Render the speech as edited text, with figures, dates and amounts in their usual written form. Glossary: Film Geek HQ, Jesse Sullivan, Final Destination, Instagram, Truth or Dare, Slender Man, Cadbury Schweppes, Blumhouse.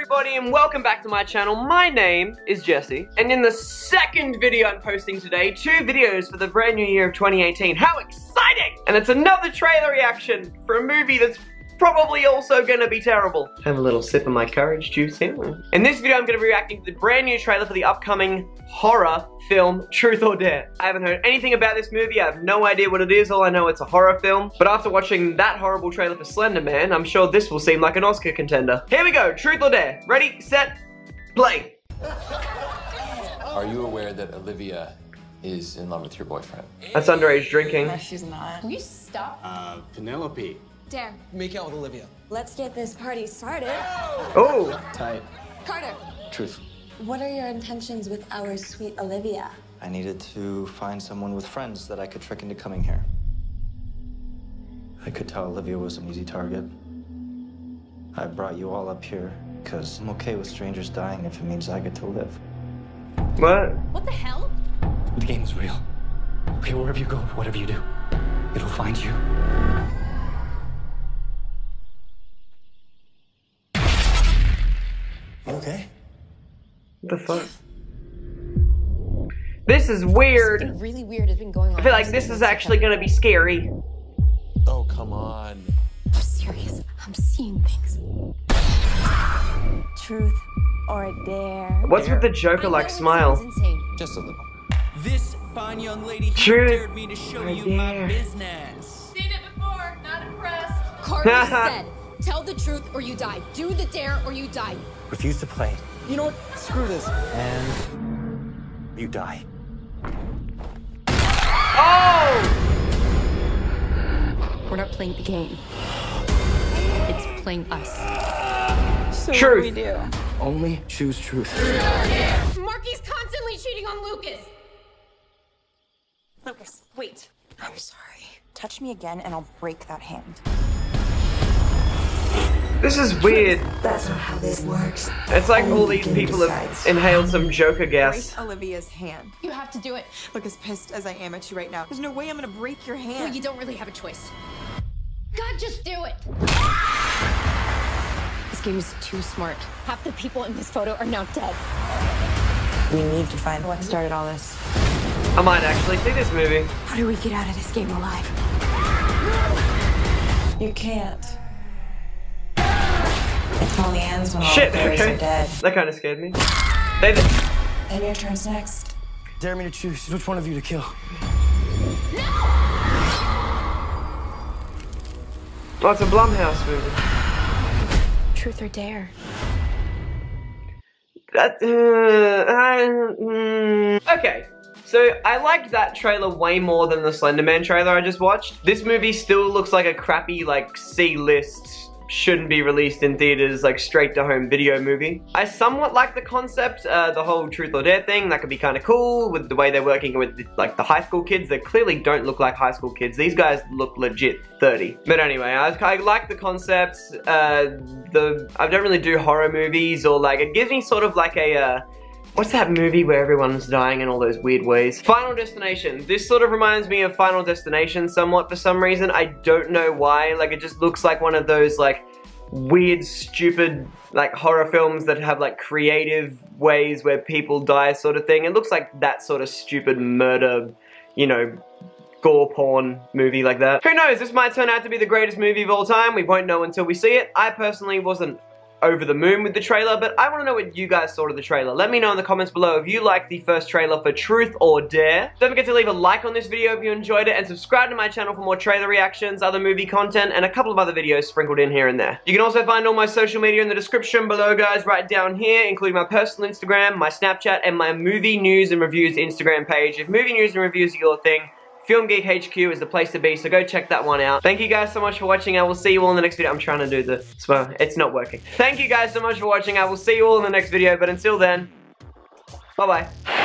everybody, and welcome back to my channel. My name is Jesse, and in the second video I'm posting today, two videos for the brand new year of 2018. How exciting! And it's another trailer reaction for a movie that's probably also gonna be terrible. Have a little sip of my courage juice here. In this video I'm gonna be reacting to the brand new trailer for the upcoming horror film Truth or Dare. I haven't heard anything about this movie, I have no idea what it is, all I know it's a horror film. But after watching that horrible trailer for Slender Man, I'm sure this will seem like an Oscar contender. Here we go, Truth or Dare. Ready, set, play. Are you aware that Olivia is in love with your boyfriend? That's underage drinking. No, she's not. Will you stop? Penelope. Dare. Make out with Olivia. Let's get this party started. Oh! Tight. Carter. Truth. What are your intentions with our sweet Olivia? I needed to find someone with friends that I could trick into coming here. I could tell Olivia was an easy target. I brought you all up here because I'm okay with strangers dying if it means I get to live. What? What the hell? The game's real. Okay, wherever you go, whatever you do, it'll find you. Okay. What the fuck? This is weird. Something really weird has been going on. I feel like this is actually gonna be scary. Oh, come on. I'm serious. I'm seeing things. Truth or dare. What's with the Joker-like smile? Just a little. This fine young lady dared me to show you my business. Seen it before, not impressed. Carter said, tell the truth or you die. Do the dare or you die. Refuse to play. You know what? Screw this. And you die. Oh! We're not playing the game. It's playing us. So truth. What do we do? Only choose truth. Marky's constantly cheating on Lucas. Lucas, wait. I'm sorry. Touch me again and I'll break that hand. This is weird. That's not how this works. It's like all these people have inhaled some Joker gas. Break Olivia's hand. You have to do it. Look, as pissed as I am at you right now, there's no way I'm gonna break your hand. Well, you don't really have a choice. God, just do it. This game is too smart. Half the people in this photo are now dead. We need to find what started all this. I might actually see this movie. How do we get out of this game alive? You can't. It only ends when all the fairies are dead. That kind of scared me. And your turn's next. Dare me to choose which one of you to kill. No! Oh, it's a Blumhouse movie. Truth or Dare. Okay. So, I liked that trailer way more than the Slender Man trailer I just watched. This movie still looks like a crappy, like, C-list, shouldn't be released in theaters, like straight to home video movie. I somewhat like the concept, the whole Truth or Dare thing, that could be kind of cool with the way they're working with like the high school kids. They clearly don't look like high school kids. These guys look legit 30. But anyway, I like the concepts. I don't really do horror movies, or like, it gives me sort of like a, what's that movie where everyone's dying in all those weird ways? Final Destination. This sort of reminds me of Final Destination somewhat for some reason. I don't know why. Like, it just looks like one of those, like, weird, stupid, like, horror films that have, like, creative ways where people die sort of thing. It looks like that sort of stupid murder, you know, gore porn movie like that. Who knows? This might turn out to be the greatest movie of all time. We won't know until we see it. I personally wasn't over the moon with the trailer, but I want to know what you guys thought of the trailer. Let me know in the comments below if you liked the first trailer for Truth or Dare. Don't forget to leave a like on this video if you enjoyed it, and subscribe to my channel for more trailer reactions, other movie content, and a couple of other videos sprinkled in here and there. You can also find all my social media in the description below, guys, right down here, including my personal Instagram, my Snapchat, and my movie news and reviews Instagram page. If movie news and reviews are your thing, Film Geek HQ is the place to be, so go check that one out. Thank you guys so much for watching. I will see you all in the next video. I'm trying to do the smile. It's not working. Thank you guys so much for watching. I will see you all in the next video, but until then, bye-bye.